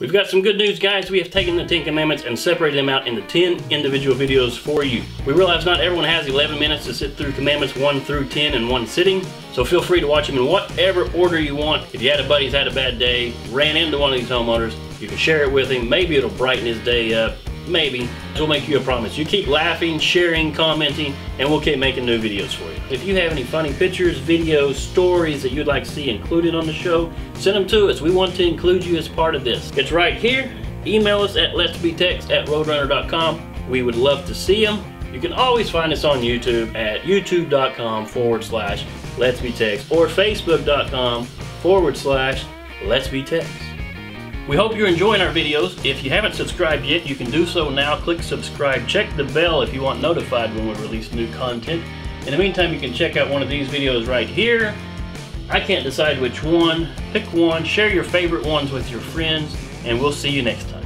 We've got some good news, guys. We have taken the 10 commandments and separated them out into 10 individual videos for you. We realize not everyone has 11 minutes to sit through commandments 1 through 10 in one sitting, so feel free to watch them in whatever order you want. If you had a buddy who's had a bad day, ran into one of these homeowners, you can share it with him. Maybe it'll brighten his day up. Maybe. We'll make you a promise. You keep laughing, sharing, commenting, and we'll keep making new videos for you. If you have any funny pictures, videos, stories that you'd like to see included on the show, send them to us. We want to include you as part of this. It's right here. Email us at letsbetechs@roadrunner.com. We would love to see them. You can always find us on YouTube at youtube.com/letsbetechs or facebook.com/letsbetechs. We hope you're enjoying our videos. If you haven't subscribed yet, you can do so now. Click subscribe. Check the bell if you want notified when we release new content. In the meantime, you can check out one of these videos right here. I can't decide which one. Pick one. Share your favorite ones with your friends, and we'll see you next time.